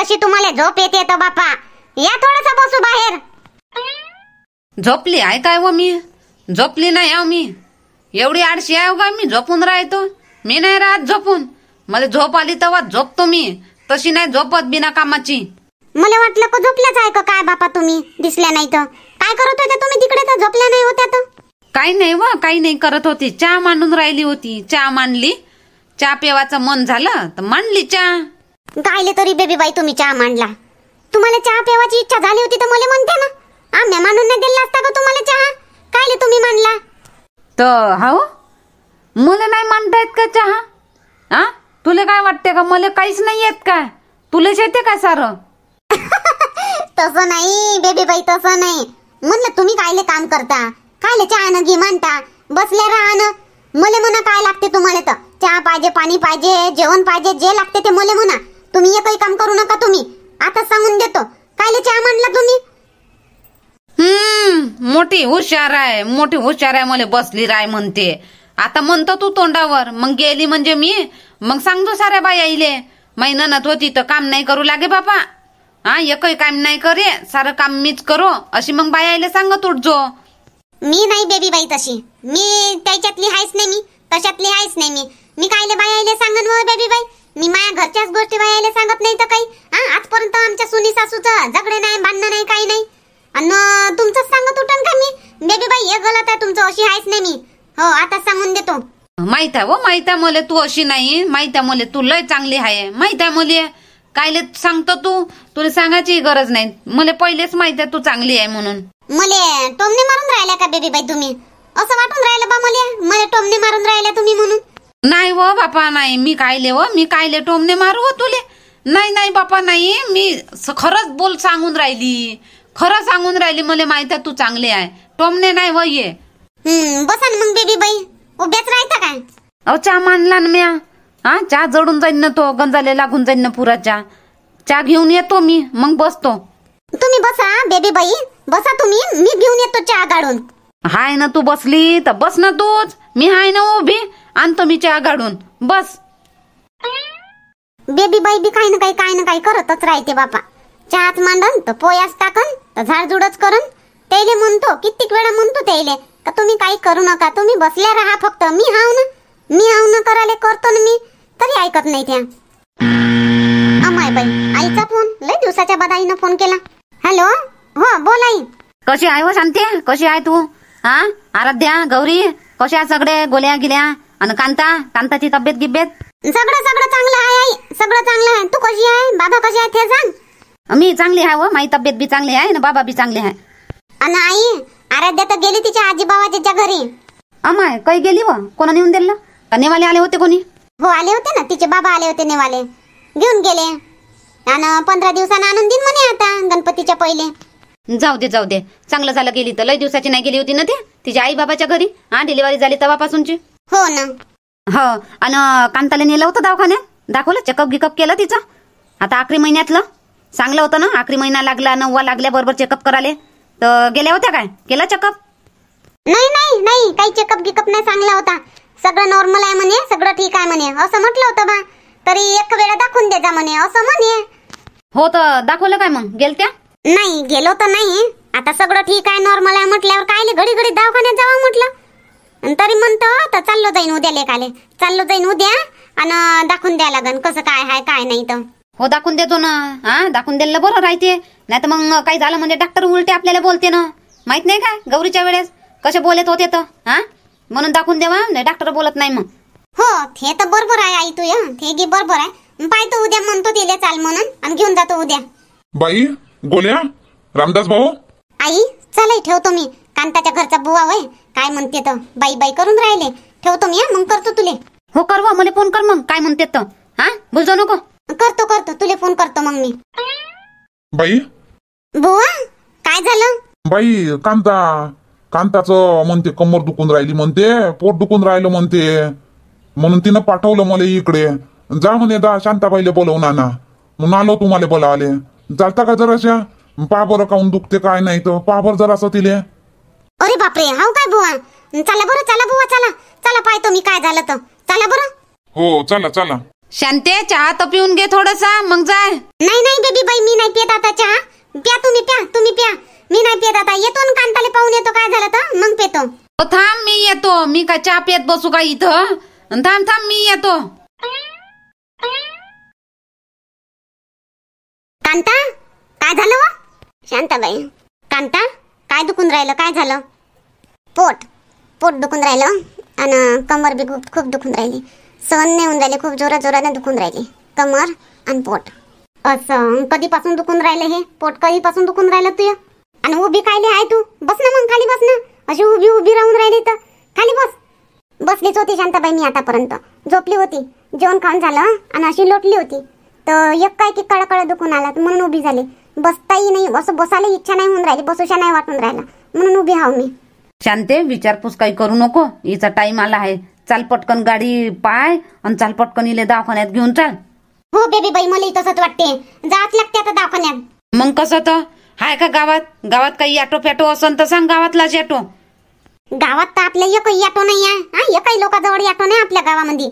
कशी तुम्हाला झोप येते तो बापा, या थोडंसं बसू बाहेर. झोपली आहे काय व मी? झोपली नाही आव मी. एवढी आळशी आहे का मी? झोपून राहतो मी, नाही राहत झोपून. मला झोप आली तेव्हा झोपतो मी, तशी नाही झोपत बिना कामाची. मला वाटलं को झोपल्याच आहे का काय बापा, तुम्ही दिसल्या नाही तर काय करत होते तुम्ही तिकडे? तर झोपल्या नाही होत्या तर काही नाही व, काही नाही करत होती. चहा मांडून राहिली होती, चहा मांडली. चहा पेवायचं मन झालं तर मांडली चहा. गायले तरी बेबी बाई तुम्ही चहा मांडला. तुम्हाला चहा पेवायची इच्छा झाली होती तर मला म्हणते ना, आम्ही मानून नाही दिला असता का तुम्हाला चहा? कायले तुम्ही मांडला तर? हाव मला नाही मांडता येत का चहा? हा तुला काय वाटते का मला काहीच नाही येत का? तुला येते का सारं? तसं नाही बेबी बाई, तसं नाही म्हणलं. तुम्ही कायले काम करता, कायले चहा न घे मानता, बसल्या राहा ना. मला म्हणा काय लागते तुम्हाला तर? चहा पाहिजे, पाणी पाहिजे, जेवण पाहिजे, जे लागते ते मला म्हणा. तुम्ही एकही काम करू नका. तुम्ही आता सांगून देतो कायले चहा मांडला तुम्ही. मोठी हुशार आहे, मोठी हुशार आहे. मला बसली राय म्हणते. आता म्हणतो तू तोंडावर, मग गेली म्हणजे मी मग सांगतो साऱ्या बाई आईले, माई ननद होती तर काम नाही करू लागे बापा. हा एकही काम नाही करे, सारं काम मीच करो, अशी मग बाई आईले सांगत उठजो. मी नाही बेबी बाई तशी, मी त्याच्यातली आहेच नाही, मी तशातली आहेच नाही. मी मी कायले बाई आईले सांगन व बेबी बाई? मी माझ्या घरच्याच गोष्टी बाई आईले सांगत नाही तर काही. हा आजपर्यंत आमच्या सुनी सासूचं झगडे नाही, भांडणं नाही, काही नाही. अन तुमचं सांगत उठन का मी? बेबी बाई हे गलत आहे तुमचं, अशी आहेच नाही मी. हो आता सांगून देतो. माहित आहे हो, माहित आहे मला तू अशी नाही. माहित आहे मला तू लय चांगली आहे. माहित आहे मला कायले सांगतो तू, तुला सांगायची गरज नाही. मला पहिलेच माहित आहे तू चांगली आहे म्हणून. मले टोमने मारून राहिला का बेबी बाई तुम्ही? असं वाटून राहिलं बा मले, मले टोमने मारून राहिला तुम्ही म्हणून. नाही व बापा नाही, मी कायले व मी कायले टोमने मारू व तुले? नाही नाही बापा नाही, मी खरंच बोल सांगून राहिली, खरं सांगून राहिली. मला माहित आहे तू चांगले आहे, टोमने नाही व ये. बसा ना मग बेबी बाई, उभ्याच राहता काय? अहो चहा मांडला ना म्या. हा चहा जडून जाईन ना तो, गंजाले लागून जाईन ना पुरा चहा. चहा घेऊन येतो मी मग बसतो. तुम्ही बसा बेबी बाई, बसा तुम्ही, मी घेऊन येतो चहा गाडून. हाय ना तू बसली तर बस ना तूच, मी हाय ना उभी, आणतो मी चहा गाडून, बस. बेबी बाई बी काही ना काही, काही ना काही करतच राहते बापा. चहाच मांडन तर पोयाच टाकन तर झाडझुडच करन. त्याले म्हणतो कित्येक वेळा, म्हणतो त्याले का तुम्ही काही करू नका, तुम्ही बसल्या राहा फक्त, मी हाव ना, मी हाव ना करायला करतो ना मी, तरी ऐकत नाही त्या. अमाय बाई आईचा फोन, लय दिवसाच्या बाद आईनं फोन केला. हॅलो हो बोल आई. कशी आहे हो शांती? कशी आहे तू? हा आराध्या, गौरी कशी आहे? सगळे गोल्या गिल्या आणि कांता, कांताची तब्येत गिब्येत सगळं सगळं चांगलं आहे आई, सगळं चांगलं आहे. तू कशी आहे? बाबा कशी आहे ते सांग. मी चांगली आहे व, माझी तब्येत बी चांगली आहे आणि बाबा बी चांगले आहे. आणि आई आराध्या तर गेली तिच्या आजी बाबाच्या घरी. अमाय काही गेली व, कोणा नेऊन दिलं का? नेवाले आले होते कोणी? हो आले होते ना, तिचे बाबा आले होते नेवाले, घेऊन गेले. आणि 15 दिवसानं आणून दिन म्हणे आता गणपतीच्या पहिले. जाऊ दे जाऊ दे, चांगलं झालं गेली तर, लय दिवसाची नाही गेली होती ना ते तिच्या आई बाबाच्या घरी. हा डिलिव्हरी झाली तेव्हापासूनची. हो ना हो. आणि कांताला नेलं होतं दवाखान्यात, दाखवलं, चेकअप गिकअप केलं तिचं. आता आखरी महिन्यातलं सांगलं होतं ना, आखरी महिना लागला, 9वा लागल्या बरोबर चेकअप करायला. तर गेल्या होत्या काय? केला चेकअप? नाही नाही नाही, काही चेकअप गिकअप नाही सांगला होता. सगळं नॉर्मल आहे म्हणे, सगळं ठीक आहे म्हणे असं म्हटलं होतं बा. तरी एक वेळा दाखवून दे जा म्हणे असं म्हणे. हो तर दाखवलं काय मग? गेलत्या? नाही गेलो तर नाही. आता सगळं ठीक आहे, नॉर्मल आहे म्हटल्यावर कायले घडी घडी दवाखान्यात जावं म्हटलं? तरी म्हणतो तर चाललो जाईन उद्या, लेकाले चाललो जाईन उद्या आणि दाखवून द्या लागन कसं काय आहे काय नाही तर. हो दाखवून देतो ना. हा दाखवून दिलं बरं राहते, नाही तर मग काही झालं म्हणजे डॉक्टर उलटे आपल्याला बोलते ना. माहित नाही काय गौरीच्या वेळेस कसे बोलत होते तर? हा म्हणून दाखवून देवा, डॉक्टर बोलत नाही मग. हो ते तर बरोबर आहे आई, तुया ते गी बरोबर आहे. पाहतो उद्या म्हणतो तिला चाल म्हणून आणि घेऊन जातो उद्या. बाई गोल्या रामदास भाऊ. आई चल ठेवतो मी, कांताच्या घरचा बुवा होय काय म्हणते तर, बाई बाई करून राहिले. ठेवतो मी मग, करतो तुले. हो करवा मला फोन कर मग, काय म्हणते तर. हा बोलतो नको, करतो करतो तुले फोन करतो मग मी. बाई बुवा काय झालं? बाई कांता, कांताचं म्हणते कमर दुखून राहिली म्हणते, पोट दुखून राहिलं म्हणते, म्हणून तिनं पाठवलं मला इकडे. जा म्हणे दा शांताबाईला बोलवून आणा, म्हणून आलो तुम्हाला बोलावले. जाता का जराशा पहा बरं काऊन दुखते काय नाही तर, पहा बरं जरासं तिले. अरे बापरे हाव काय बुवा? चला बरं, चला बुवा चला, चला पाहतो मी काय झालं तर. चला बरं. हो चला चला. शांते, चहा तर पिऊन घे थोडासा मग जाय. नाही नाही बेबी बाई, मी नाही पित आता चहा. प्या तुम्ही, प्या तुम्ही, प्या. मी नाही पित आता. येतो ना कांताले पाहून येतो काय झालं तर मग पेतो. ओ थांब मी येतो. मी का चहा पेत बसू का इथं? थांब थांब मी येतो. कांता काय झालं वा? शांताबाई, कांता काय दुखून राहिलं? काय झालं? पोट पोट दुखून राहिलं आणि कमर बी खूप दुखून राहिली. सहन नाही होऊन राहिले. खूप जोरा जोराने दुखून राहिले कमर आणि पोट. असं कधीपासून दुखून राहिले हे पोट? कधीपासून दुखून राहिलं तुझ्या? आणि उभी कायले आहे तू? बस ना मग, खाली बस ना. अशी उभी उभी राहून राहिली तर खाली बस. बसलीच होती शांताबाई मी आतापर्यंत. झोपली होती, जेवण खाऊन झालं आणि अशी लोटली होती तर एक काय की कडकड दुखून आला म्हणून उभी झाली. बसताही नाही, असं बसायला इच्छा नाही होऊन राहिली, बसूशा नाही वाटून राहिला म्हणून उभी हाव मी. शांते विचारपूस काही करू नको, हिचा टाइम आला आहे. चाल पटकन गाडी पाय आणि चाल पटकन इले दवाखान्यात घेऊन चाल. हो बेबी बाई, मला तसंच वाटते. जात लागते आता दवाखान्यात. मग कसं तर हाय का गावात? गावात काही ऑटो फॅटो असन तर सांग, गावातलाच ऑटो. गावात तर आपल्या एकही ऑटो नाही आहे. एकही लोकांजवळ ऑटो नाही आपल्या गावामध्ये.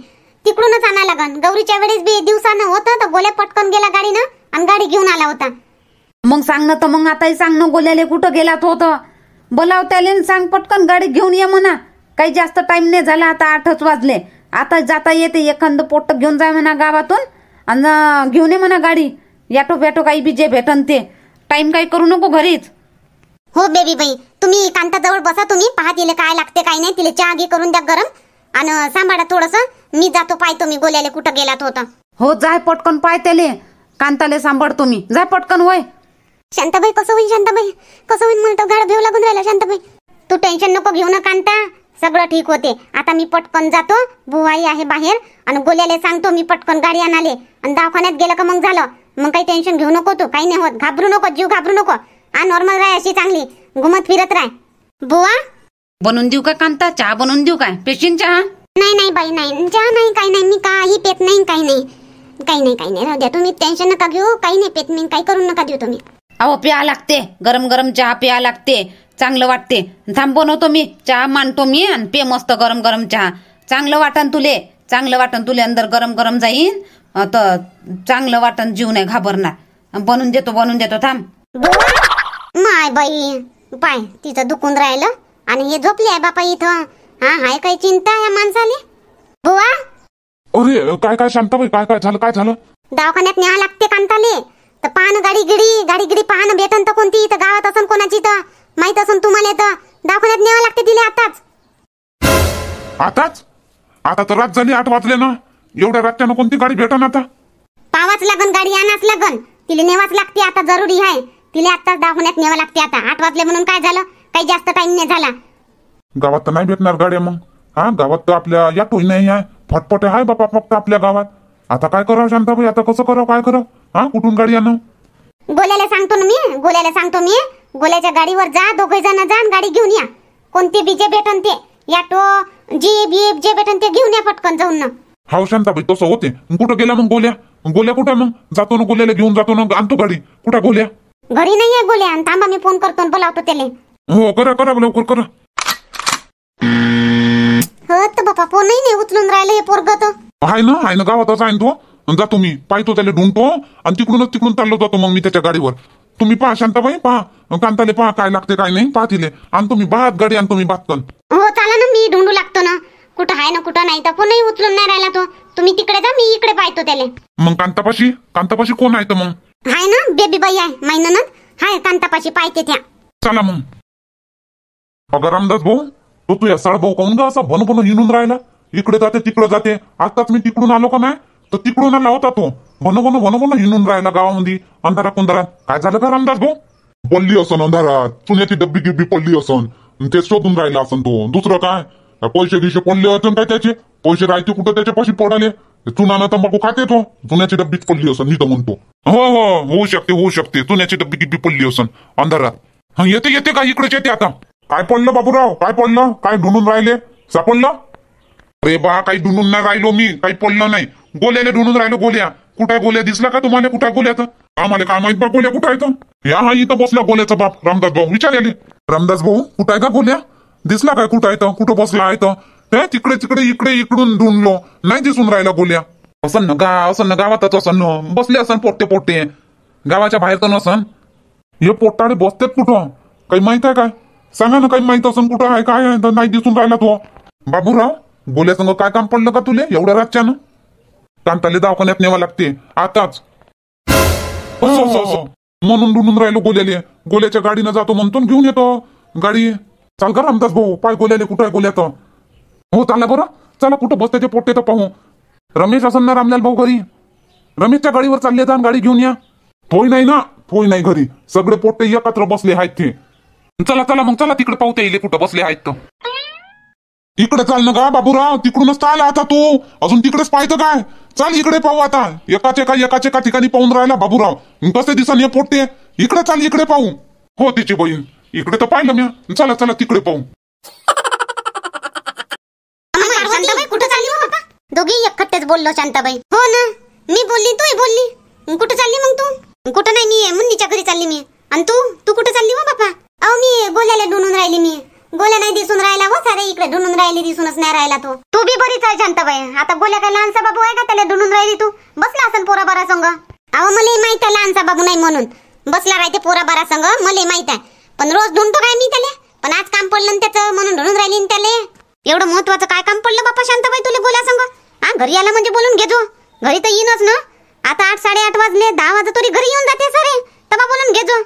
तिकडूनच आणा लागन. गौरीच्या वेळेस बी दिवसानं होतं तर गोल्या पटकन गेला गाडीनं आणि गाडी घेऊन आला होता. मग सांग ना तर, मग आताही सांग ना गोल्याले कुठं गेलात होतं. बोलाव त्याला, सांग पटकन गाडी घेऊन ये म्हणा. काही जास्त टाइम नाही झाला, आता 8च वाजले. आता जाता येते, एखादं पोट घेऊन जाय म्हणा गावातून आणि घेऊन ये म्हणा गाडी. याटो बॅटो काही बी जे भेटन ते. टाइम काही करू नको, घरीच. हो बेबी बाई, तुम्ही कांताजवळ बसा. तुम्ही पहा तिला काय लागते काय नाही. तिला चहा घे करून द्या गरम आणि सांभाळा थोडंसं. मी जातो, पाहतो मी गोल्याला कुठं गेलात होता. हो जाय पटकन, पाय त्याला. कांताला सांभाळ तुम्ही, जाय पटकन. होय शांताबाई, कसं होईल? शांताबाई कसं होईल? मला तर गाड भेव लागून राहिला. शांताबाई तू टेन्शन नको घेऊ ना कांता, सगळं ठीक होते. आता मी पटकन जातो, बुवाई आहे बाहेर आणि गोल्याला सांगतो मी पटकन गाडी आणाले आणि दवाखान्यात गेलं का मग झालं. मग काही टेन्शन घेऊ नको तू, काही नाही होत. घाबरू नको, जीव घाबरू नको. आ नॉर्मल राह, अशी चांगली घुमत फिरत राह. बुवा बनवून देऊ का कांता? चहा बनवून देऊ काय? पेशीन चहा? नाही नाही बाई, नाही चहा नाही, काही नाही. मी काही पेत नाही, काही नाही, काही नाही, काही नाही. राहू द्या तुम्ही, टेन्शन नका घेऊ. काही नाही पेत मी, काही करून नका देऊ तुम्ही. अहो प्या लागते, गरम गरम चहा प्या लागते, चांगलं वाटते. थांब बनवतो मी चहा, मांडतो मी आणि पे मस्त गरम गरम चहा. चांगलं वाटन तुले, चांगलं वाटन तुले. अंदर गरम गरम जाईन तर चांगलं वाटन, जीव नाही घाबरणार. बनवून देतो, बनवून देतो, थांब. माय बाई पाय, तिचं दुखून राहिलं आणि हे झोपली आहे बापा इथं. हा हाय काही चिंता या माणसाली. बुवा अरे काय काय शांताबाई, काय काय झालं? काय झालं? दवाखान्यात न्यावं लागते कांताले तर पाहणं गाडी गिडी, गाडी गिडी पाहणं भेटन तर कोणती. इथं गावात असन कोणाची तर माहित असून तुम्हाला तर दवाखान्यात न्यावं लागते तिला आताच. आताच? आता तर रात झाली, 8 वाजले ना. एवढ्या रात्यानं कोणती गाडी भेटन? आता पावाच लागन, गाडी आणाच लागन, तिला नेवाच लागते. आता जरुरी आहे तिला, आताच दवाखान्यात न्यावं लागते. आता 8 वाजले म्हणून काय झालं? काही जास्त टाइम नाही झाला. गावात तर नाही भेटणार गाड्या मग. हा गावात तर आपल्या या टोई नाही आहे, फटफट आहे बापा फक्त आपल्या गावात. आता काय करावं शांताबाई? आता कसं करावं? काय करावं? हा कुठून गाडी आणू? गोल्याला सांगतो ना मी, गोल्याला सांगतो मी. गोल्याच्या गाडीवर जा, दोघे जण जा, गाडी घेऊन या. कोणते बीजे भेटन ते, याटो जीप बीप जे भेटन ते घेऊन या पटकन जाऊन ना. हा शांताबाई तसं होते. कुठं गेला मग गोल्या? गोल्या कुठं मग? जातो ना गोल्याला घेऊन, जातो ना आणतो गाडी. कुठं गोल्या? घरी नाही आहे गोल्या. थांबा मी फोन करतो, बोलावतो त्याला. हो करा करा, लवकर करा. हो तर बापा फोनही नाही उचलून राहिले हे पोरग. तर हाय ना, हाय ना गावातच आहे तो. जातो मी, पाहतो त्याला, ढुंढतो आणि तिकडूनच तिकडून चाललो जातो मग मी त्याच्या गाडीवर. तुम्ही पहा शांताबाई, पहा कांताले, पहा काय लागते काय नाही, पहा तिले. आणतो मी बात गाडी, आणतो मी बात कन. हो चला ना, मी ढुंढू लागतो ना कुठं आहे ना कुठं नाही. तर कोणही उचलून नाही राहिला तो. तुम्ही तिकडे जा, मी इकडे पाहतो त्याला. मग कांतापाशी, कांतापाशी कोण आहे तर मग? हाय ना बेबी बाई आहे, माय ननद हाय कांतापाशी, पाहते त्या. चला मग. अगं रामदास भाऊ, तो तू या साळभाऊ काऊन ग असा भन भन हिंडून राहिला? इकडे जाते तिकडे जाते. आताच मी तिकडून आलो का नाही तर तिकडून आला होता तो. भन भन भन भन हिंडून राहिला गावामध्ये अंधारा कोंधारात. काय झालं का रामदास भाऊ? पडली असन अंधारात, चुन्याची डब्बी गिब्बी पडली असन, ते शोधून राहिला असन तो. दुसरं काय? पैसे गिसे पडले असन काय त्याचे? पैसे राहते कुठं त्याच्या पैसे पडाले? चुनानं तंबाखू खाते तो, चुन्याची डब्बीच पडली असन मी तर म्हणतो. हो हो होऊ शकते, होऊ शकते. चुन्याची डब्बी गिब्बी पडली असन अंधारात. येते येते का इकडेच येते आता. काय पडलं बाबूराव? काय पडलं? काय ढुंढून राहिले? सापडलं? अरे बा काही ढुंढून नाही राहिलो मी, काही पडलं नाही. गोल्याला ढुंढून राहिलो. गोल्या कुठे? गोल्या दिसला का तुम्हाला? कुठे गोल्या? तर आम्हाला काय माहित बा गोल्या कुठे आहे तर. या हा इथं बसला गोल्याचा बाप. रामदास भाऊ विचारले, रामदास भाऊ कुठे आहे का गोल्या? दिसला काय? कुठं आहे तर? कुठं बसला आहे तर? तिकडे तिकडे इकडे इकडून ढुंढलो, नाही दिसून राहिला गोल्या. असन गाव असन गावातच असन बसले असन पोट्टे पोट्टे गावाच्या बाहेर तर नसन. हे पोट्टाडे बसतेत कुठं काही माहित आहे काय? सांगा ना काही माहित असन कुठं आहे काय आहे? नाही दिसून राहिला तो बाबूराव. गोल्या संग काय काम पडलं का तुले एवढ्या रातच्यानं? कांताले दवाखान्यात न्यावं लागते आताच म्हणून डुनून राहिलो गोल्याले. गोल्याच्या गाडीनं जातो म्हणतो घेऊन येतो गाडी. चाल का रामदास भाऊ पाय गोल्याले कुठं आहे गोल्या तर. हो चालला बरं चला कुठं बसते ते पोट्टे तर पाहू. रमेश असन ना रामलाल भाऊ घरी? रमेशच्या गाडीवर चालले जाण गाडी घेऊन या. पोय नाही ना पोय नाही घरी सगळे पोट्टे एकत्र बसले आहेत ते. चला चला मग चला तिकडे पाहू येईल कुठं बसले आहेत तर. इकडे चाल ना का बाबूराव तिकडूनच चाल आता तू अजून तिकडेच पाहतं काय? चाल इकडे पाहू आता. एकाच एका ठिकाणी पाहून राहिला बाबूराव कसे दिसन हे पोट्टे. इकडे चाल इकडे पाहू. हो तिची बहीण इकडे तर पाहिलं मी चला चला तिकडे पाहू. दोघी एकट्टेच बोललो शांताबाई. हो ना मी बोलली तू बोलली. कुठं चालली मग तू? कुठं नाही मी मुन्नीच्या घरी चालली मी. आणि तू तू कुठं चालली हो बापा? अहो मी गोल्याला ढूंढून राहिली मी. गोल्या नाही दिसून राहिला हो सारे इकडे ढूंढून राहिली दिसूनच नाही राहिला तो. तू बी बरीच आहे शांताबाई. आता गोल्या काय लहानसा बाबू आहे का त्याला ढूंढून राहिली तू? बसला असेल पोरा बारा संग. अहो मला माहित आहे लहानसा बाबू नाही म्हणून बसला राहते पोरा बारा संग मला माहित आहे. पण रोज ढूंढतो काय मी त्याला? पण आज काम पडलं त्याचं म्हणून ढूंढून राहिली त्याला. एवढं महत्वाचं काय काम पडलं बापा शांताबाई तुला गोल्या संग? हा घरी आला म्हणजे बोलून घेजो घरी तर येईनच ना. आता 8 साडेआठ वाजले 10 वाजता तरी घरी येऊन जाते सारे तबा बोलून घेजो.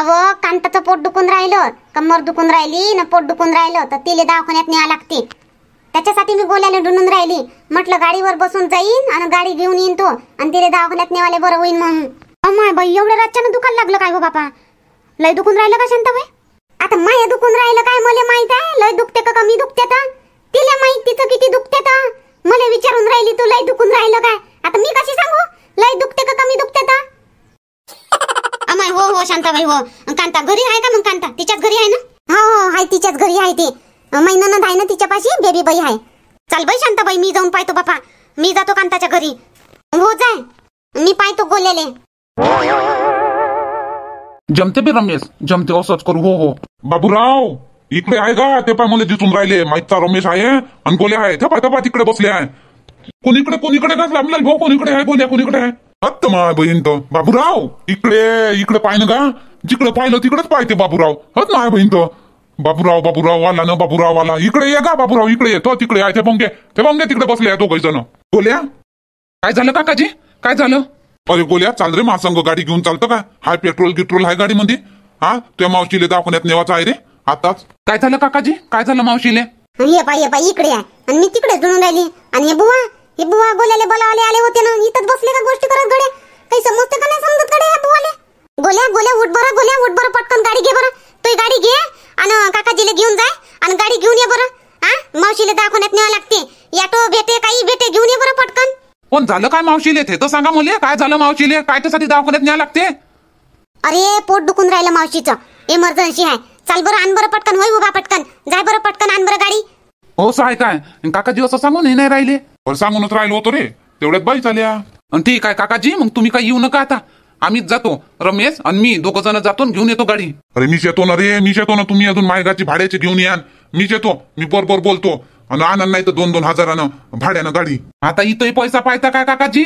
अहो कांताचं पोट दुखून राहिलं कंबर दुखून राहिली ना पोट दुखून राहिलं तर तिला दवाखान्यात न्यावं लागते. त्याच्यासाठी मी गोल्याला ढूंढून राहिली म्हटलं गाडीवर बसून जाईन आणि गाडी घेऊन येईन तो आणि तिला दवाखान्यात न्यावाले बरं होईन म्हणून. अमाय बाई एवढ्या रातच्यानं दुखायला लागलं काय हो बापा? लय दुखून राहिलं का शांताबाई? आता माय दुखून राहिलं काय मला माहित आहे लय दुखते का कमी दुखते तर तिला माहित तिचं किती दुखते तर. मला विचारून राहिली तू लय दुखून राहिलं काय? आता मी कशी सांगू लय दुखते का कमी दुखते तर? अमाय हो हो शांताबाई हो. कांता घरी आहे का मग? कांता तिच्याच घरी आहे ना? हो हो हाय तिच्याच घरी आहे ते. महिनानं आहे ना तिच्यापाशी बेबी बाई आहे. चल बाई शांताबाई मी जाऊन पाहतो बापा. मी जातो कांताच्या घरी. हो जाय मी पाहतो गोल्याले. जमते बे रमेश जमते असंच करू. हो हो बाबूराव इकडे आहे का ते पाय मला दिसून राहिले. माहितचा रमेश आहे आणि गोल्या आहे ते पाय तिकडे बसले आहे. कोणीकडे कोणीकडे का लांबलाल भाऊ कोणीकडे आहे गोल्या कोणीकडे आहे? अत्त माय बहीण तर बाबूराव इकडे इकडे पाय ना का जिकडे पाहिलं तिकडेच पाहते बाबूराव. हत माय बहीण तर बाबूराव बाबूराव आला ना बाबूराव आला इकडे ये का बाबूराव इकडे येतो तिकडे आहे ते भोंगे तिकडे बसले आहे दोघे जण. गोल्या काय झालं काकाजी काय झालं? अरे गोल्या चाल रे महासंघ गाडी घेऊन चालतं का? हाय पेट्रोल गिट्रोल हाय गाडीमध्ये. हा तुझ्या मावशीले दाखवण्यात नेवाचा आहे रे आताच. काय झालं काकाजी काय झालं मावशीले? ये पाय इकडे आहे आणि मी तिकडे जुळून राहिली. आणि हे बुवा गोल्याला बोलावले आले होते ना इथंच बसले का गोष्टी करत गडे? काही समजते का नाही समजत गडे या बुवाले? गोल्या उठ बरं पटकन गाडी घे बरं. तू गाडी घे आणि काकाजीला घेऊन जाय आणि गाडी घेऊन ये बरं. हा मावशीला दाखवण्यात न्यावं लागते. ऑटो भेटे काही भेटे घेऊन ये बरं पटकन. पण झालं काय मावशीले ते तर सांगा मुले काय झालं मावशीले काय त्यासाठी दवाखान्यात न्यावं लागते? अरे पोट दुखून राहिलं मावशीचं इमर्जन्सी आहे. चाल बरं आण बरं पटकन होय उभा पटकन जाय बरं पटकन आण बरं गाडी. हो साय काय काकाजी असं सांगून हे नाही राहिले सांगूनच राहिलो होतो रे तेवढ्यात बाई चाल्या. ठीक आहे काकाजी मग तुम्ही काय येऊ नका आता आम्हीच जातो रमेश आणि मी दोघं जण जातो घेऊन येतो गाडी. अरे मीच येतो ना रे मीच येतो ना तुम्ही अजून मायगाची भाड्याची घेऊन यान मीच येतो मी बरोबर बोलतो. आणि आनंद नाही तर 2-2 हजारानं भाड्यानं गाडी. आता इथंही पैसा पाहता काय काकाजी?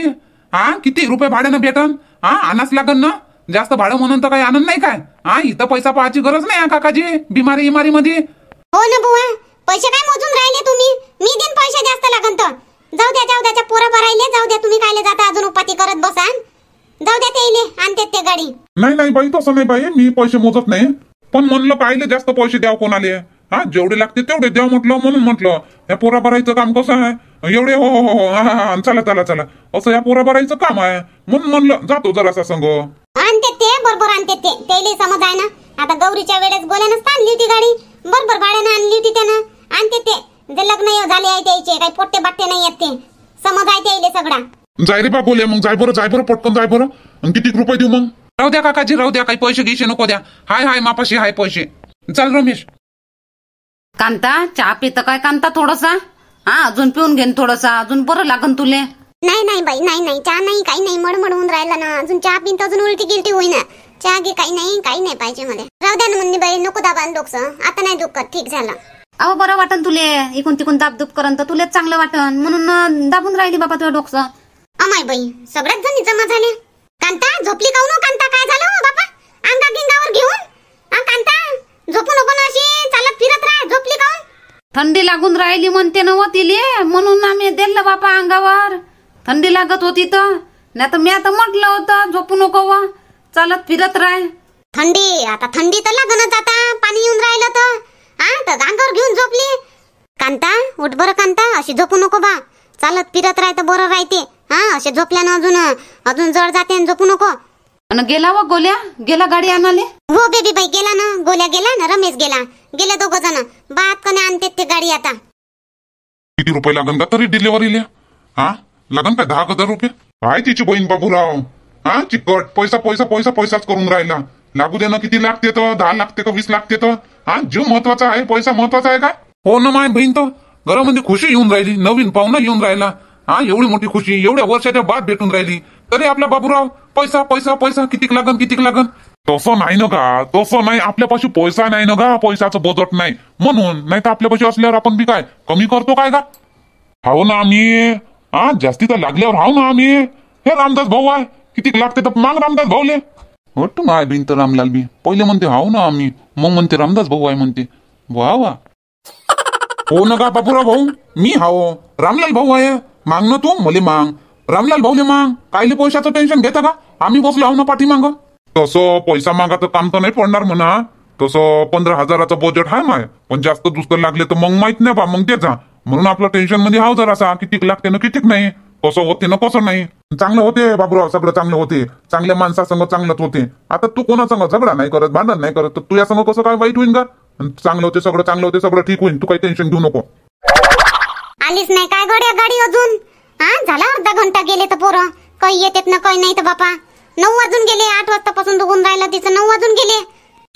हा किती रुपये भाड्यानं भेटन? हा आणाच लागन ना जास्त भाडं म्हणून तर काही आनंद नाही काय? हा इथं पैसा पाहायची गरज नाही काकाजी बिमारी इमारी मध्ये. हो ना बुवा पैसे काय मोजून राहिले तुम्ही? मी देन पैसे जास्त लागन तर. जाऊ द्या पोरा भरायले जाऊ द्या तुम्ही कायले जाता अजून उपाती करत बसा. जाऊ द्या ते आणते ते गाडी. नाही बाई तसं नाही बाई मी पैसे मोजत नाही. पण म्हणलं पाहिले जास्त पैसे द्याव कोणाले. हा जेवढे लागते तेवढे द्या म्हटलं म्हणून म्हटलं या पोरा भरायचं काम कसं आहे एवढे. हो हो हो हा चला असं या पोरा भरायचं काम आहे म्हणून म्हणलं जातो जरासा संग. आणते ते बरोबर आणते ते त्याला समज आहे ना. आता गौरीच्या वेळेस गोल्यानंच आणली होती गाडी बरोबर भाड्यानं आणली होती त्यानं. आणते ते लग्न झाले आहे त्याचे काही पोट्टे बाट्टे नाही येत ते समज आहे त्याला सगळा. जाय रे बा गोल्या मग जाय बरं पटकन जाय बरं. किती रुपये देऊ मग? राहू द्या काकाजी राहू द्या काही पैसे घ्यायचे नको द्या हाय मापाशी हाय पैसे. चल रमेश. कांता चहा पित काय कांता थोडासा? हा अजून पिऊन घेन थोडासा अजून बरं लागन तुले. नाही बाई नाही चहा नाही काही नाही मडमड होऊन राहिला ना अजून चहा पिंत अजून उलटी गिलटी होईना. चहा घे काही नाही पाहिजे मला. राहू द्या ना म्हणली बाई नको दाबा डोकं आता नाही दुखत ठीक झालं. अहो बरं वाटन तुले इकून तिकून दाबदूब करन तर तुलेच चांगलं वाटन म्हणून दाबून राहिली बाबा तुझ्या डोकं. अमाय बाई सगळ्याच जणी जमा झाले। कांता झोपली काऊन हो? कांता काय झालं हो बापा? अंगा गिंगावर घेऊन आ कांता झोपू नको ना, अशी चालत फिरत राहा। झोपली काऊन? थंडी लागून राहिली म्हणते ना तिले, म्हणून आम्ही देल्लं बापा अंगावर। थंडी लागत होती तर नाही तर मी आता म्हटलं होतं झोपू नको वा, चालत फिरत राह। थंडी आता थंडी तर लागणच, आता पाणी येऊन राहिलं तर हा तर अंगावर घेऊन झोपली। कांता उठ बरं, कांता अशी झोपू नको बा, चालत फिरत राहत बरं राहते। हा असे झोपल्यानं अजून अजून जड जाते, झोपू नको। अन गेला वा गोल्या? गेला गाडी आणाले? हो बेबी बाई गेला ना, गोल्या गेला ना रमेश गेला, गेले दोघ जण बात कने आणते ते गाडी। आता किती रुपये लागन का तरी डिलिव्हरीला? हा लागन का 10,000 रुपये? काय तिची बहीण बाबूराव हा चिकट पैसा पैसा पैसा पैसाच करून राहिला। लागू दे ना, किती लागते तो 10 लागते का 20 लागते तो? हा जीव महत्वाचा आहे, पैसा महत्वाचा आहे का? हो ना माय बहीण, तो घरामध्ये खुशी येऊन राहिली, नवीन पाहुणा येऊन राहिला। हा एवढी मोठी खुशी एवढ्या वर्षाच्या बाद भेटून राहिली, तरी आपला बाबूराव पैसा पैसा पैसा कितीक लागन कितीक लागन। तसं नाही ना का, तसं नाही, आपल्यापाशी पैसा नाही ना का, पैशाचं बोजट नाही म्हणून, नाही तर आपल्यापाशी असल्यावर आपण बी काय कमी करतो काय का? हाव ना आम्ही हा जास्ती तर लागल्यावर हाव ना आम्ही। हे रामदास भाऊ आहे, कितीक लागते तर माग रामदास भाऊले। हो तू माय बिन तर रामलाल बी पहिले म्हणते हाव ना आम्ही, मग म्हणते रामदास भाऊ आहे म्हणते वा वा। हो ना का बाबूराव भाऊ, मी हाव रामलाल भाऊ आहे, मांग ना तू मले, मांग रामलाल भाऊले मांग, कायले पैशाचं टेन्शन घेता का? आम्ही बसलो ना पाठी मांग। तसं पैसा मागाचं काम तर नाही पडणार म्हणा, तसं 15,000चं बजेट हाय माय, पण जास्त दुसरं लागले तर मग माहित नाही बा, मग देजा म्हणून आपलं टेन्शन मध्ये हाव जरासा, कितीक लागते ना कितीक नाही, कसं होते ना कसं नाही। चांगलं होते बाबूराव, सगळं चांगलं होते, चांगल्या माणसासंग चांगलंच होते। आता तू कोणासंग झगडा नाही करत, भांडण नाही करत, तर तू यासंग कसं काय वाईट होईन का? चांगलं होते सगळं, चांगलं होते सगळं ठीक होईल, तू काही टेन्शन घेऊ नको। आलीच नाही काय गड्या गाडी अजून? हा झाला अर्धा घंटा गेले तर पोरं काही येतेत ना काही नाही तर बापा। 9 वाजून गेले, 8 वाजतापासून बघून राहिला तिचं, 9 वाजून गेले।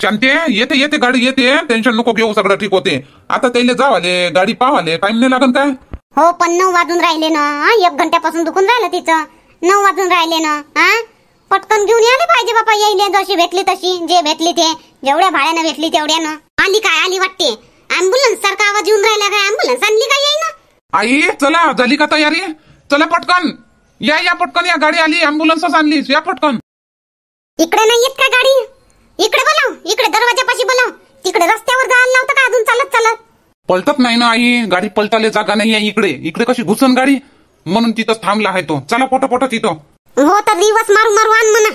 शांते येते येते गाडी येते, टेन्शन नको घेऊ, सगळं ठीक होते। आता त्याला जावाले गाडी पावाले टाइम नाही लागन काय? हो पण 9 वाजून राहिले ना, 1 घंट्यापासून दुखून राहिलं तिचं, 9 वाजून राहिले ना। हा पटकन घेऊन यायला पाहिजे बापा, यायले जशी भेटली तशी, जे भेटली ते, जेवढ्या भाड्यानं भेटली तेवढ्यानं। आली काय आली वाटते, ॲम्ब्युलन्स सारखा आवाज येऊन राहिला काय? ॲम्ब्युलन्स आणली काय येईना? आई चला झाली का तयारी, चला पटकन या पटकन या, गाडी आली ॲम्ब्युलन्सच आणलीस, या पटकन। इकडे नाही येत का गाडी? इकडे बोलाव, इकडे दरवाजापाशी बोलाव, तिकडे रस्त्यावर जायला लावता का अजून? चालत चालत पलटत नाही ना आई, गाडी पलटायला जागा नाही आहे, इकडे इकडे कशी घुसन गाडी, म्हणून तिथंच थांबला आहे तो। चला पोट पोट तिथं हो तर रिवर्स मारू मारू आण म्हणा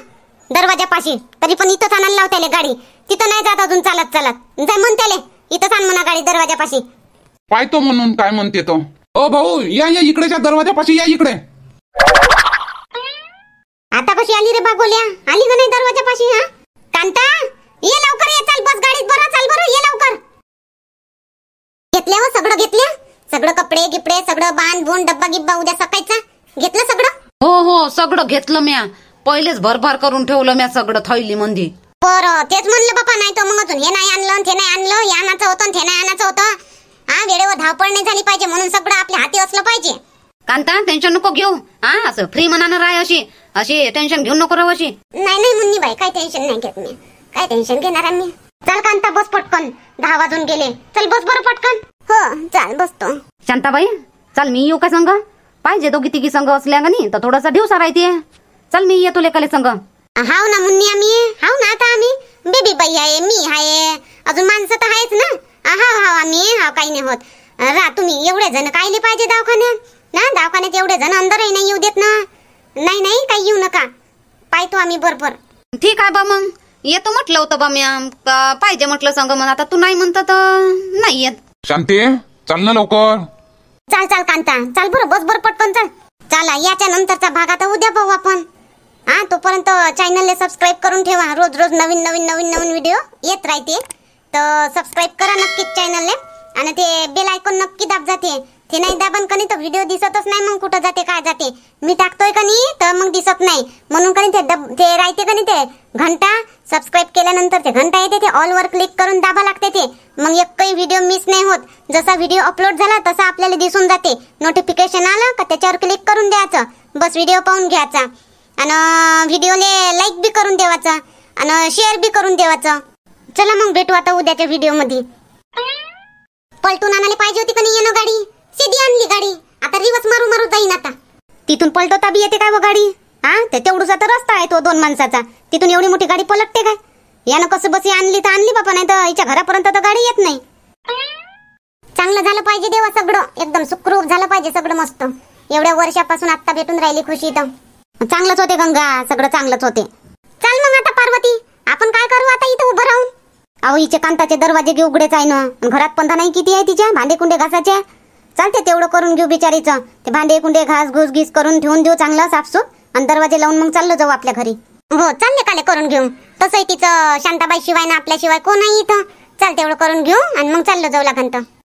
दरवाजापाशी, तरी पण इथंच आणायला लावताले गाडी, तिथं नाही जात अजून। चालत चालत जाय म्हणताले, इथंच आण म्हणा गाडी दरवाजापाशी, पाहतो म्हणून काय म्हणते तो। ओ भाऊ या या इकडेच्या दरवाजापाशी या इकडे। आता कशी आली रे बागोल्या, आली का नाही दरवाजापाशी? हा कांता ये लवकर, ये चल बस गाडीत बरं, चल बरं ये लवकर। घेतल्या हो सगळं, घेतल्या सगळं, कपडे गिपडे सगळं, बांध बोंड डब्बा गिब्बा उद्या सकाळचा, घेतलं सगळं? हो हो सगळं घेतलं म्या, पहिलेच भरभार करून ठेवलं म्या सगळं थैली मध्ये। बरं तेच म्हणलं बापा, नाही तर मग अजून हे नाही आणलं ते नाही आणलं, हे आणायचं होतं ते नाही आणायचं होतं। हा वेळेवर धावपळ नाही झाली पाहिजे, म्हणून सगळं आपल्या हाती असलं पाहिजे। कांता टेन्शन नको घेऊ, हा असं फ्री मनानं राह, अशी अशी टेन्शन घेऊन नको राहू अशी। नाही नाही मुन्नी बाई काय टेन्शन नाही घेत मी, काय टेन्शन घेणार मी। चल कांता बस पटकन, 10 वाजून गेले, चल बस बरं पटकन। हो चल बसतो। शांताबाई चल मी येऊ का संग? पाहिजे दोघी तिघी संग असल्या का नाही तर थोडासा दिवसा राहते। चल मी येतो लेकाले संग। हाव ना मुन्नी, आम्ही हाव ना, आता आम्ही बेबी बाई आहे, मी आहे, अजून माणसं तर आहेच ना। हा हा आम्ही हा काही नाही होत रा, तुम्ही एवढे जण कायले पाहिजे दवाखान्यात ना? दवाखान्यात एवढे जण अंदरही नाही येऊ देत ना। नाही नाही काही येऊ नका, पाहतो आम्ही बरोबर। ठीक आहे बा, मग येतो म्हटलं होतं बा मी, पाहिजे म्हटलं सांग मग, आता तू नाही म्हणत तर नाही येत। शांती चल ना लवकर। चाल चाल कांता चाल बरं, बस बरं पटकन चाल। चला याच्या नंतरचा भाग आता उद्या पाहू आपण। हा तोपर्यंत चॅनलला सबस्क्राईब करून ठेवा, रोज रोज नवीन नवीन नवीन नवीन व्हिडिओ येत राहते, तर सबस्क्राइब करा नक्कीच चॅनलला, आणि ते बेल आयकॉन नक्की दाब जाते, ते नाही दाबन कनी तर व्हिडिओ दिसतच नाही, मग कुठं जाते काय जाते मी टाकतोय कनी तर मग दिसत नाही, म्हणून कनी ते राहते कनी ते घंटा, सबस्क्राइब केल्यानंतर ते घंटा येते, ते ऑल वर क्लिक करून दाबा लागते ते, मग एकही व्हिडिओ मिस नाही होत। जसा व्हिडिओ अपलोड झाला तसा आपल्याला दिसून जाते, नोटिफिकेशन आलं का त्याच्यावर क्लिक करून द्यायचं, बस व्हिडिओ पाहून घ्यायचा, आणि व्हिडिओला लाईक बी करून द्यायचा आणि शेअर बी करून द्यायचा। चला मग भेटू आता उद्याच्या व्हिडिओ मध्ये। पलटून आणायला पाहिजे होती का नाही येणं गाडी, सीधी आणली गाडी, आता रिवर्स मारू मारू जाईन आता। तिथून पलटवता बी येते काय वो गाडी? हा ते तेवढासा तर रस्ता आहे तो दोन माणसाचा, तिथून एवढी मोठी गाडी पलटते काय? यानं कसं बसी आणली तर आणली बापा, नाही तर हिच्या घरापर्यंत तर गाडी येत नाही. चांगलं झालं पाहिजे देवा, सगळं एकदम सुखरूप झालं पाहिजे, सगळं मस्त. एवढ्या वर्षापासून आत्ता भेटून राहिली खुशी तर चांगलंच होते गंगा, सगळं चांगलंच होते. चल मग आता पार्वती आपण काय करू आता इथं उभं राहून? अहो हिचे कांताचे दरवाजे घेऊ उघडेच आहे ना, घरात पंधा नाही किती आहे तिच्या, भांडे कुंडे घासाचे. चालते तेवढं करून घेऊ बिचारीचं, ते भांडे कुंडे घास घुस घीस करून ठेवून देऊ चांगलं साफसूफ, आणि दरवाजे लावून मग चाललो जाऊ आपल्या घरी. हो चालले काले करून घेऊ, तसंही तिचं शांताबाई शिवाय ना आपल्याशिवाय कोण आहे इथं. चाल तेवढं करून घेऊ आणि मग चाललो जाऊ लागंत.